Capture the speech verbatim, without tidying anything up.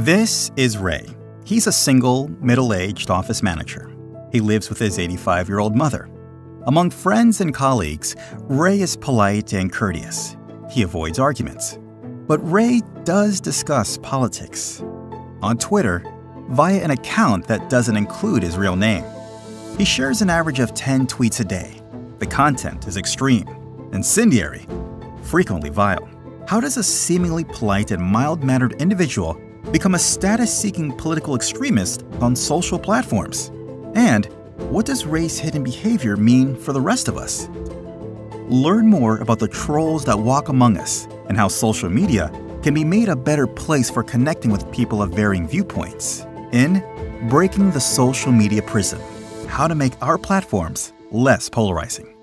This is Ray. He's a single, middle-aged office manager. He lives with his eighty-five-year-old mother. Among friends and colleagues, Ray is polite and courteous. He avoids arguments. But Ray does discuss politics. On Twitter, via an account that doesn't include his real name. He shares an average of ten tweets a day. The content is extreme, incendiary, frequently vile. How does a seemingly polite and mild-mannered individual become a status-seeking political extremist on social platforms? And what does Ray's hidden behavior mean for the rest of us? Learn more about the trolls that walk among us and how social media can be made a better place for connecting with people of varying viewpoints in Breaking the Social Media Prism: How to Make Our Platforms Less Polarizing.